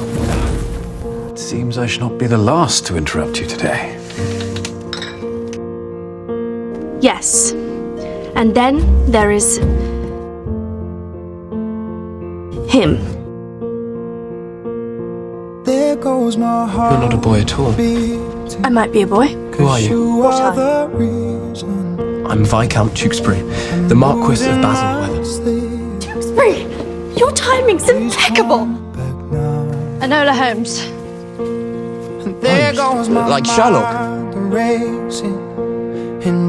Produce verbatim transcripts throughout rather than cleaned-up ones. It seems I shall not be the last to interrupt you today. Yes. And then there is... him. There goes my heart. You're not a boy at all. I might be a boy. Who are you? What are you? I'm Viscount Tewkesbury, the Marquess of Basilwether. Tewkesbury! Your timing's impeccable! Enola Holmes. There goes my like Sherlock.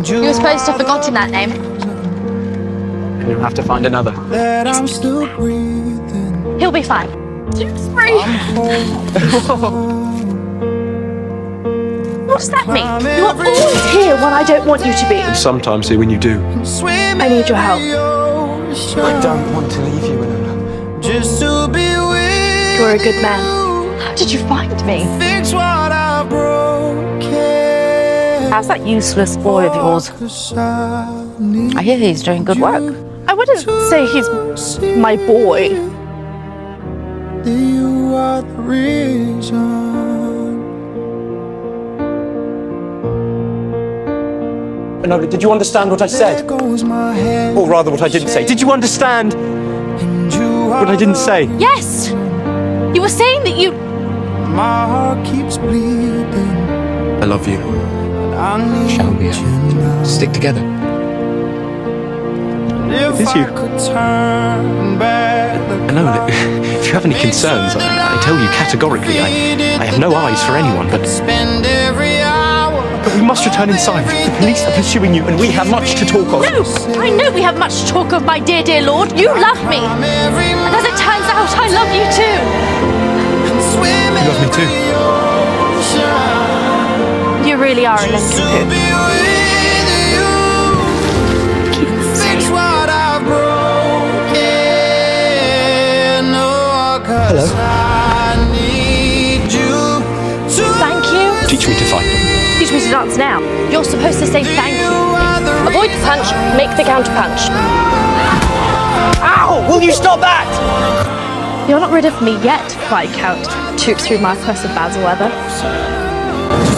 You're supposed to have forgotten that name. And you'll have to find another. I'm still breathing. He'll be fine. Tewkesbury! What's that mean? You are always here when I don't want you to be. And sometimes here when you do. I need your help. I don't want to leave you, Enola. Just to be with you. You're a good man. How did you find me? Fix what I broke. How's that useless boy of yours? I hear he's doing good work. I wouldn't say he's my boy. You are the reason. Enola, did you understand what I said? Or rather, what I didn't say. Did you understand what I didn't say? Yes! You were saying that you... My heart keeps bleeding. I love you. Shall we uh, stick together? If is you? Enola, if you have any concerns, I, I tell you categorically, I, I have no eyes for anyone, but... But we must return inside. The police are pursuing you, and we have much to talk of. No! I know we have much to talk of, my dear, dear lord. You love me. And as it turns out, I love you too. You love me too. You really are a Lincoln Poo. Hello. Thank you. Teach me to fight. Teach me to dance now. You're supposed to say thank you. Avoid the punch, make the counter punch. Ow! Will you stop that? You're not rid of me yet, Viscount Tewkesbury, Marquess of Basilwether. Hold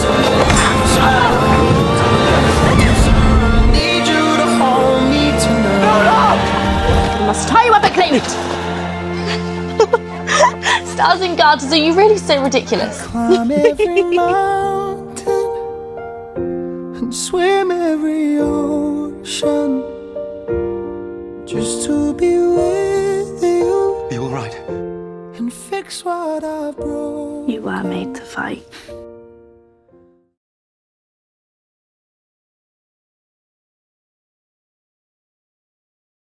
up! I must tie you up and claim it. Stars and garters, are you really so ridiculous? Climb every mountain and swim every ocean just to be with you. Are you all right? And fix what I broke. You were made to fight.